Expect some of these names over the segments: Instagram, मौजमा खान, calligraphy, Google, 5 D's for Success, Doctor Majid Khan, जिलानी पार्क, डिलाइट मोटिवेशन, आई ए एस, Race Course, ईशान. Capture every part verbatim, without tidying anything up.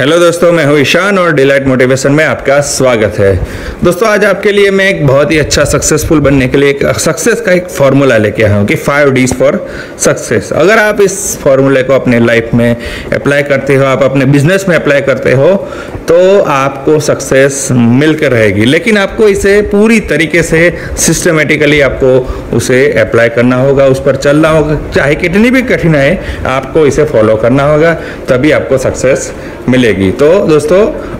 Hello दोस्तों, मैं हूँ ईशान और डिलाइट मोटिवेशन में आपका स्वागत है। दोस्तों, आज आपके लिए मैं एक बहुत ही अच्छा सक्सेसफुल बनने के लिए एक सक्सेस का एक फार्मूला लेके आया हूँ कि फाइव डीज फॉर सक्सेस। अगर आप इस फार्मूले को अपने लाइफ में अप्लाई करते हो, आप अपने बिजनेस में अप्लाई करते हो, तो आपको सक्सेस मिलकर रहेगी। लेकिन आपको इसे पूरी तरीके से सिस्टमेटिकली आपको उसे अप्लाई करना होगा, उस पर चलना होगा। चाहे कितनी भी कठिनाई, आपको इसे फॉलो करना होगा, तभी आपको सक्सेस मिलेगी। तो दोस्तों,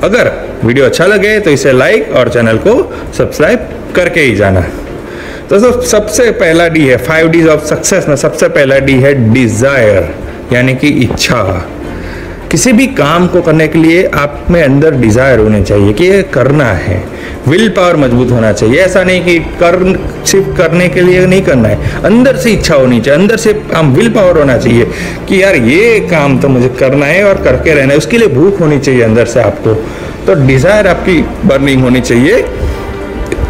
अगर वीडियो अच्छा लगे तो इसे लाइक और चैनल को सब्सक्राइब करके ही जाना। दोस्तों, सबसे पहला डी है फाइव डीज ऑफ सक्सेस में, सबसे पहला डी है डिजायर, यानी कि इच्छा। किसी भी काम को करने के लिए आप में अंदर डिजायर होने चाहिए कि ये करना है। विल पावर मजबूत होना चाहिए। ऐसा नहीं कि कर सिर्फ करने के लिए नहीं करना है, अंदर से इच्छा होनी चाहिए, अंदर से हम विल पावर होना चाहिए कि यार ये काम तो मुझे करना है और करके रहना है। उसके लिए भूख होनी चाहिए अंदर से आपको, तो डिजायर आपकी बर्निंग होनी चाहिए,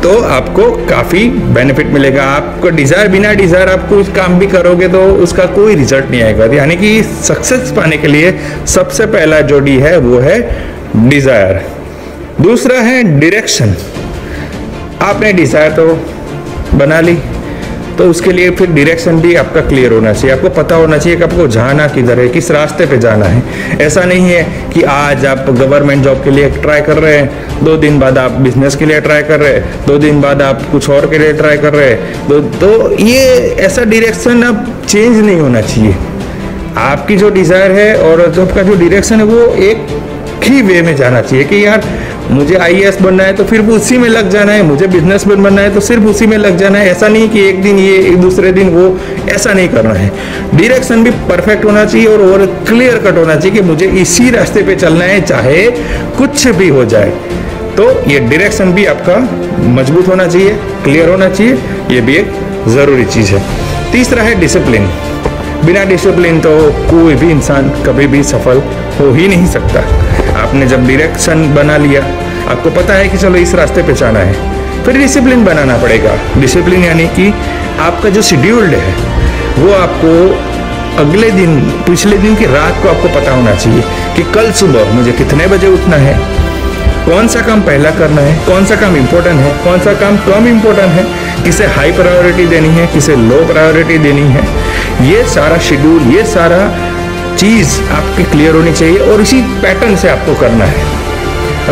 तो आपको काफ़ी बेनिफिट मिलेगा। आपको डिज़ायर, बिना डिज़ायर आप कोई काम भी करोगे तो उसका कोई रिजल्ट नहीं आएगा। यानी कि सक्सेस पाने के लिए सबसे पहला जो डी है वो है डिज़ायर। दूसरा है डायरेक्शन। आपने डिज़ायर तो बना ली, तो उसके लिए फिर डायरेक्शन भी आपका क्लियर होना चाहिए। आपको पता होना चाहिए कि आपको जाना किधर है, किस रास्ते पे जाना है। ऐसा नहीं है कि आज आप गवर्नमेंट जॉब के लिए ट्राई कर रहे हैं, दो दिन बाद आप बिजनेस के लिए ट्राई कर रहे हैं, दो दिन बाद आप कुछ और के लिए ट्राई कर रहे हैं। तो, तो ये ऐसा डायरेक्शन अब चेंज नहीं होना चाहिए। आपकी जो डिज़ायर है और जॉब का जो डायरेक्शन है वो एक ही वे में जाना चाहिए कि यार मुझे आई ए एस बनना है तो फिर उसी में लग जाना है, मुझे बिजनेसमैन बनना है तो सिर्फ उसी में लग जाना है। ऐसा नहीं कि एक दिन ये एक दूसरे दिन वो, ऐसा नहीं करना है। डायरेक्शन भी परफेक्ट होना चाहिए और, और क्लियर कट होना चाहिए कि मुझे इसी रास्ते पे चलना है, चाहे कुछ भी हो जाए। तो ये डायरेक्शन भी आपका मजबूत होना चाहिए, क्लियर होना चाहिए, ये भी एक ज़रूरी चीज़ है। तीसरा है डिसिप्लिन। बिना डिसिप्लिन तो कोई भी इंसान कभी भी सफल हो ही नहीं सकता। आपने जब डायरेक्शन बना लिया, आपको पता है कि चलो इस रास्ते पे जाना है, फिर डिसिप्लिन बनाना पड़ेगा। डिसिप्लिन यानी कि आपका जो शेड्यूल्ड है वो आपको अगले दिन, पिछले दिन की रात को आपको पता होना चाहिए कि कल सुबह मुझे कितने बजे उठना है, कौन सा काम पहला करना है, कौन सा काम इम्पोर्टेंट है, कौन सा काम कम इम्पोर्टेंट है, किसे हाई प्रायोरिटी देनी है, किसे लो प्रायोरिटी देनी है। ये सारा शेड्यूल, ये सारा चीज़ आपकी क्लियर होनी चाहिए और इसी पैटर्न से आपको करना है।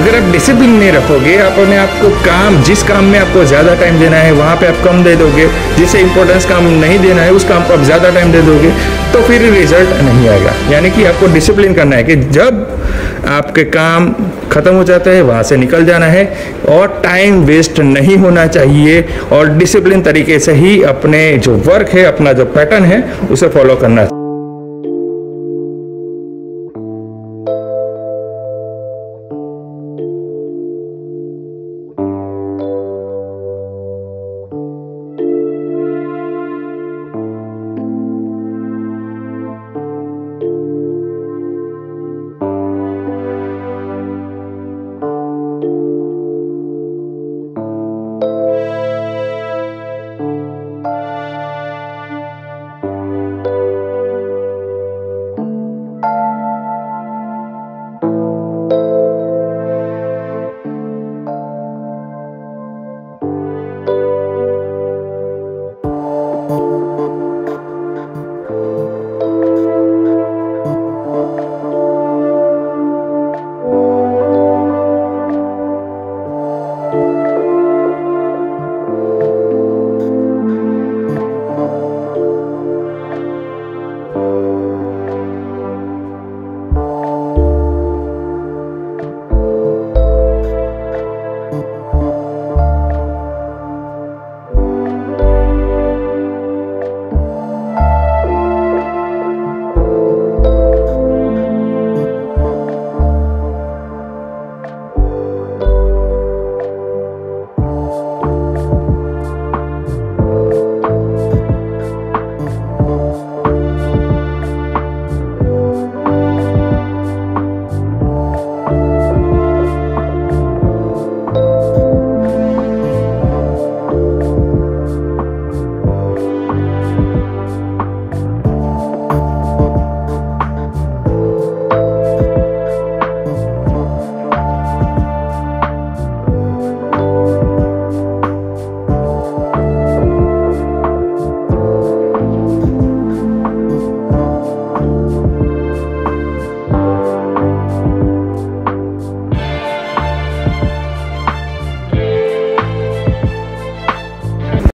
अगर आप डिसिप्लिन नहीं रखोगे, आप अपने आपको काम, जिस काम में आपको ज़्यादा टाइम देना है वहाँ पे आप कम दे दोगे, जिसे इम्पोर्टेंस काम नहीं देना है उस काम को आप ज़्यादा टाइम दे दोगे, तो फिर रिजल्ट नहीं आएगा। यानी कि आपको डिसिप्लिन करना है कि जब आपके काम ख़त्म हो जाता है वहाँ से निकल जाना है और टाइम वेस्ट नहीं होना चाहिए। और डिसिप्लिन तरीके से ही अपने जो वर्क है, अपना जो पैटर्न है, उसे फॉलो करना चाहिए।